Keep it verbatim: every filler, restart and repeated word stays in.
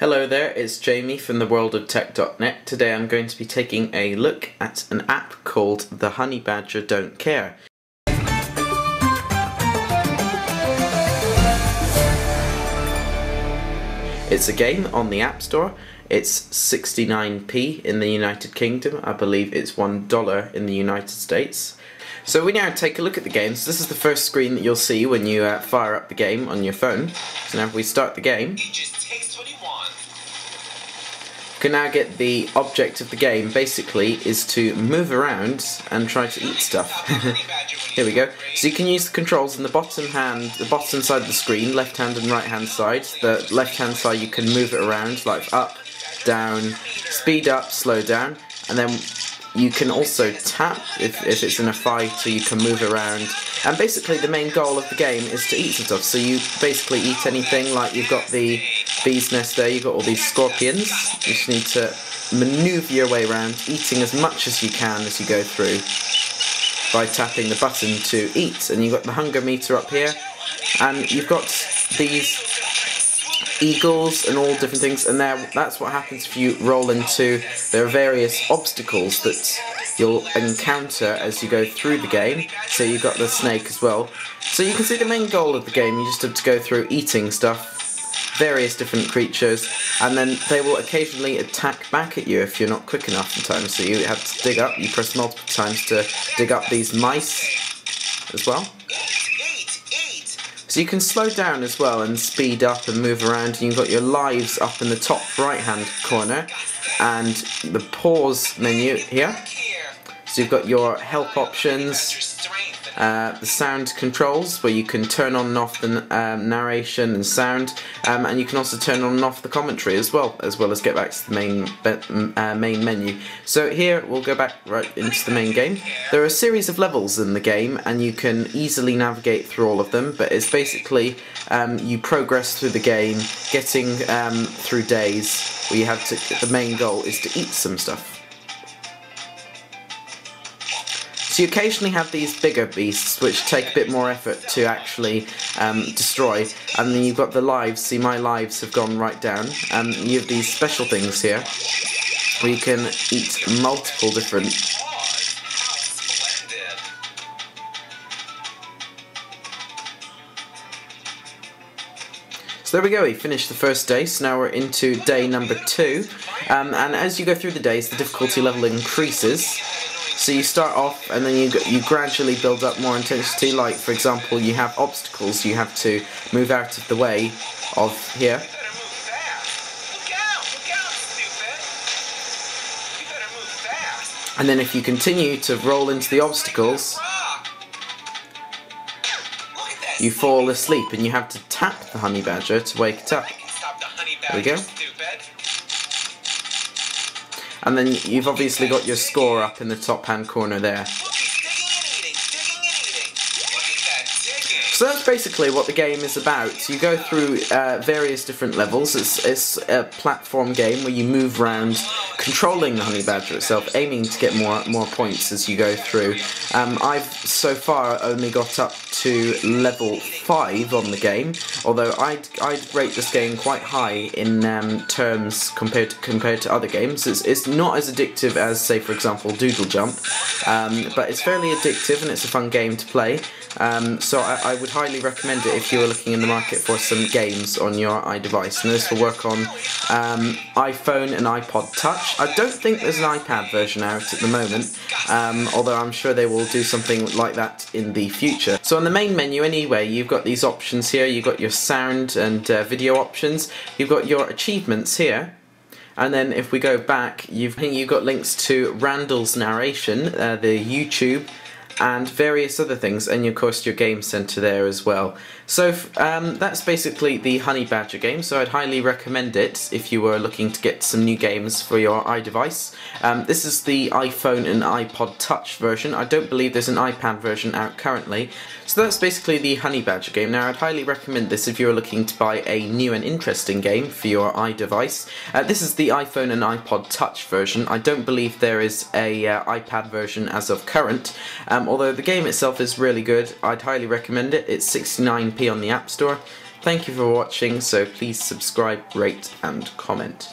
Hello there, it's Jamie from the world of tech dot net. Today I'm going to be taking a look at an app called The Honey Badger Don't Care. It's a game on the App Store. It's sixty-nine p in the United Kingdom. I believe it's one dollar in the United States. So we now take a look at the game. So this is the first screen that you'll see when you uh, fire up the game on your phone. So now if we start the game, you can now get the object of the game basically is to move around and try to eat stuff. Here we go. So you can use the controls in the bottom hand, the bottom side of the screen, left hand and right hand side. The left hand side you can move it around like up, down, speed up, slow down, and then you can also tap if, if it's in a fight, so you can move around. And basically the main goal of the game is to eat some stuff, so you basically eat anything. Like you've got the bee's nest there, you've got all these scorpions. You just need to manoeuvre your way around, eating as much as you can as you go through by tapping the button to eat. And you've got the hunger meter up here, and you've got these eagles and all different things, and there, that's what happens if you roll into. There are various obstacles that you'll encounter as you go through the game. So you've got the snake as well. So you can see the main goal of the game, you just have to go through eating stuff, various different creatures, and then they will occasionally attack back at you if you're not quick enough in time. So you have to dig up, you press multiple times to dig up these mice as well. So you can slow down as well and speed up and move around, and you've got your lives up in the top right hand corner and the pause menu here. So you've got your help options, uh, the sound controls where you can turn on and off the um, narration and sound, um, and you can also turn on and off the commentary as well, as well as get back to the main, uh, main menu. So here we'll go back right into the main game. There are a series of levels in the game and you can easily navigate through all of them, but it's basically um, you progress through the game, getting um, through days where you have to, the main goal is to eat some stuff. So you occasionally have these bigger beasts which take a bit more effort to actually um, destroy, and then you've got the lives. See, my lives have gone right down, and you have these special things here where you can eat multiple different . So there we go, we finished the first day, so now we're into day number two, um, and as you go through the days the difficulty level increases. So you start off and then you, you gradually build up more intensity. Like for example, you have obstacles you have to move out of the way of here. And then if you continue to roll into the obstacles, you fall asleep and you have to tap the honey badger to wake it up. There we go. And then you've obviously got your score up in the top hand corner there. So that's basically what the game is about. You go through uh, various different levels. It's, it's a platform game where you move around, controlling the honey badger itself, aiming to get more more points as you go through. Um, I've so far only got up to level five on the game, although I'd, I'd rate this game quite high in um, terms compared to, compared to other games. It's, it's not as addictive as, say for example, Doodle Jump, um, but it's fairly addictive and it's a fun game to play, um, so I, I would highly recommend it if you were looking in the market for some games on your iDevice. And this will work on um, iPhone and iPod Touch. I don't think there's an iPad version out at the moment, um, although I'm sure they will do something like that in the future. So on the main menu anyway, you've got these options here. You've got your sound and uh, video options. You've got your achievements here. And then if we go back, you've, you've got links to Randall's narration, uh, the YouTube, and various other things. And of course your Game Center there as well. So um, that's basically the Honey Badger game. So I'd highly recommend it if you were looking to get some new games for your iDevice. Um, this is the iPhone and iPod Touch version. I don't believe there's an iPad version out currently. So that's basically the Honey Badger game. Now I'd highly recommend this if you were looking to buy a new and interesting game for your iDevice. Uh, this is the iPhone and iPod Touch version. I don't believe there is a uh, iPad version as of current, um, although the game itself is really good. I'd highly recommend it. It's sixty-nine p on the App Store. Thank you for watching, so please subscribe, rate and comment.